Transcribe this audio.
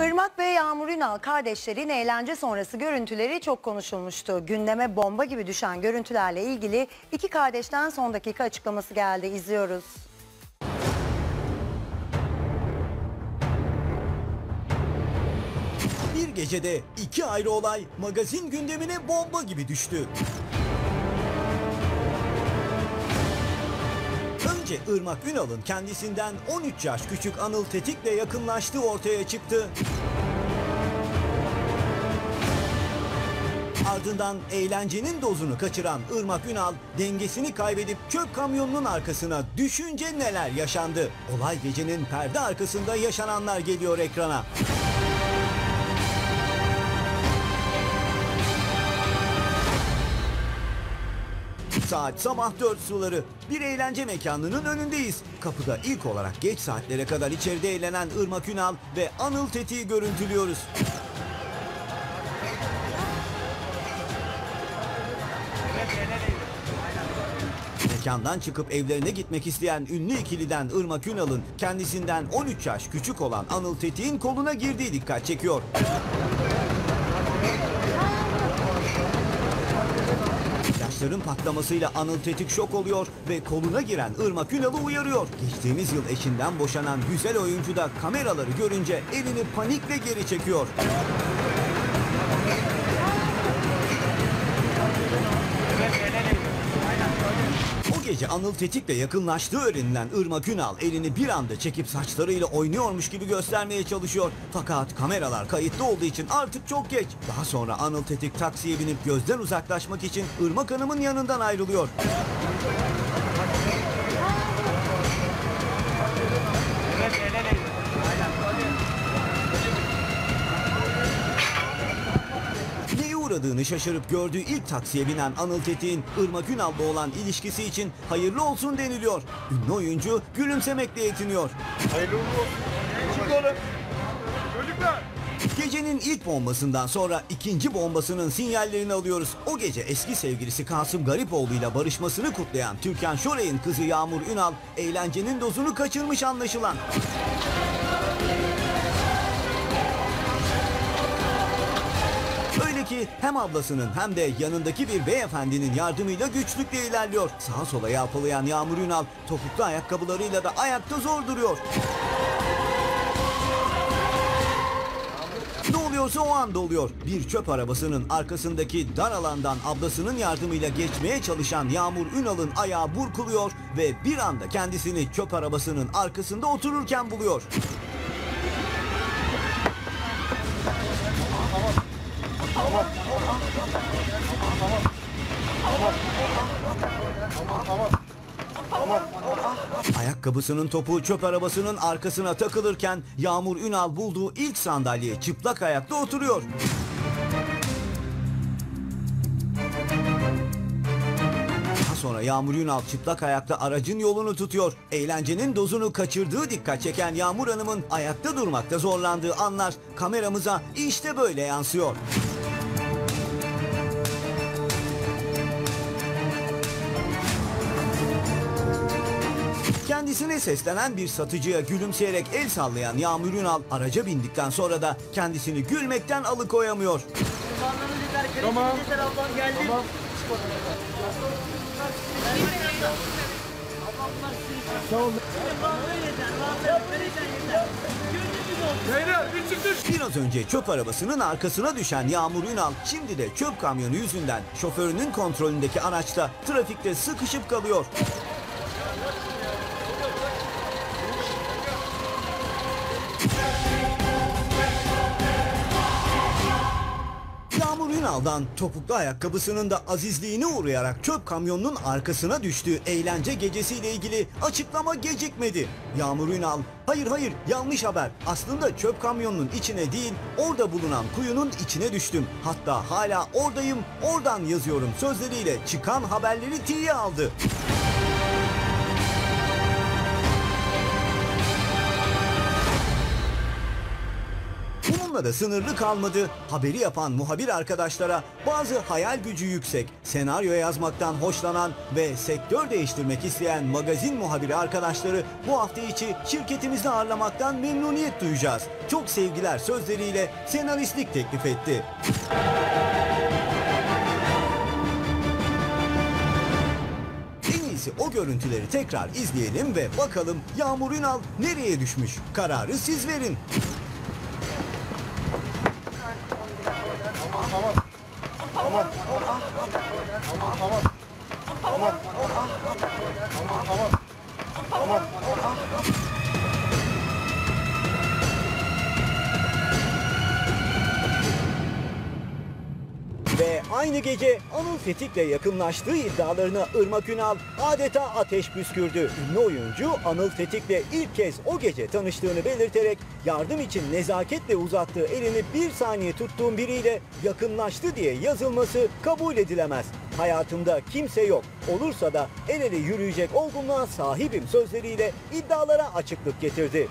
Irmak ve Yağmur Ünal kardeşlerin eğlence sonrası görüntüleri çok konuşulmuştu. Gündeme bomba gibi düşen görüntülerle ilgili iki kardeşten son dakika açıklaması geldi. İzliyoruz. Bir gecede iki ayrı olay magazin gündemine bomba gibi düştü. Irmak Ünal'ın kendisinden 13 yaş küçük Anıl Tetik'le yakınlaştığı ortaya çıktı. Ardından eğlencenin dozunu kaçıran Irmak Ünal dengesini kaybedip çöp kamyonunun arkasına düşünce neler yaşandı? Olay gecenin perde arkasında yaşananlar geliyor ekrana. Saat sabah 4 suları. Bir eğlence mekanının önündeyiz. Kapıda ilk olarak geç saatlere kadar içeride eğlenen Irmak Ünal ve Anıl Tetik'i görüntülüyoruz. Mekandan çıkıp evlerine gitmek isteyen ünlü ikiliden Irmak Ünal'ın kendisinden 13 yaş küçük olan Anıl Tetik'in koluna girdiği dikkat çekiyor. Yaşların patlamasıyla Anıl Tetik şok oluyor ve koluna giren Irmak Ünal'ı uyarıyor. Geçtiğimiz yıl eşinden boşanan güzel oyuncu da kameraları görünce elini panikle geri çekiyor. O gece Anıl Tetik'le yakınlaştığı öğrenilen Irmak Ünal elini bir anda çekip saçlarıyla oynuyormuş gibi göstermeye çalışıyor. Fakat kameralar kayıtlı olduğu için artık çok geç. Daha sonra Anıl Tetik taksiye binip gözden uzaklaşmak için Irmak Hanım'ın yanından ayrılıyor. Uğradığını şaşırıp gördüğü ilk taksiye binen Anıl Tetik'in Irmak Ünal'la olan ilişkisi için hayırlı olsun deniliyor. Ünlü oyuncu gülümsemekle yetiniyor. Hayırlı olsun. Çocuklar. Gecenin ilk bombasından sonra ikinci bombasının sinyallerini alıyoruz. O gece eski sevgilisi Kasım Garipoğlu ile barışmasını kutlayan Türkan Şoray'ın kızı Yağmur Ünal eğlencenin dozunu kaçırmış anlaşılan. Öyle ki hem ablasının hem de yanındaki bir beyefendinin yardımıyla güçlükle ilerliyor. Sağa sola yalpalayan Yağmur Ünal topuklu ayakkabılarıyla da ayakta zor duruyor. Ne oluyorsa o anda oluyor. Bir çöp arabasının arkasındaki dar alandan ablasının yardımıyla geçmeye çalışan Yağmur Ünal'ın ayağı burkuluyor ve bir anda kendisini çöp arabasının arkasında otururken buluyor. Ayakkabısının topuğu çöp arabasının arkasına takılırken Yağmur Ünal bulduğu ilk sandalyeye çıplak ayakta oturuyor. Daha sonra Yağmur Ünal çıplak ayakta aracın yolunu tutuyor. Eğlencenin dozunu kaçırdığı dikkat çeken Yağmur Hanım'ın ayakta durmakta zorlandığı anlar kameramıza işte böyle yansıyor. Kendisine seslenen bir satıcıya gülümseyerek el sallayan Yağmur Ünal araca bindikten sonra da kendisini gülmekten alıkoyamıyor. Tamam. Tamam. Biraz önce çöp arabasının arkasına düşen Yağmur Ünal şimdi de çöp kamyonu yüzünden şoförünün kontrolündeki araçta trafikte sıkışıp kalıyor. Yağmur Ünal'dan topuklu ayakkabısının da azizliğine uğrayarak çöp kamyonunun arkasına düştüğü eğlence gecesiyle ilgili açıklama gecikmedi. Yağmur Ünal, hayır yanlış haber. Aslında çöp kamyonunun içine değil, orada bulunan kuyunun içine düştüm. Hatta hala oradayım, oradan yazıyorum sözleriyle çıkan haberleri tiye aldı. Bununla da sınırlı kalmadı. Haberi yapan muhabir arkadaşlara bazı hayal gücü yüksek, senaryo yazmaktan hoşlanan ve sektör değiştirmek isteyen magazin muhabiri arkadaşları bu hafta içi şirketimizde ağırlamaktan memnuniyet duyacağız. Çok sevgiler sözleriyle senaristlik teklif etti. O görüntüleri tekrar izleyelim ve bakalım Yağmur Ünal nereye düşmüş? Kararı siz verin. Ve aynı gece Anıl Tetik'le yakınlaştığı iddialarına Irmak Ünal adeta ateş püskürdü. Ünlü oyuncu Anıl Tetik'le ilk kez o gece tanıştığını belirterek yardım için nezaketle uzattığı elini bir saniye tuttuğum biriyle yakınlaştı diye yazılması kabul edilemez. Hayatımda kimse yok. Olursa da el ele yürüyecek olgunluğa sahibim sözleriyle iddialara açıklık getirdi.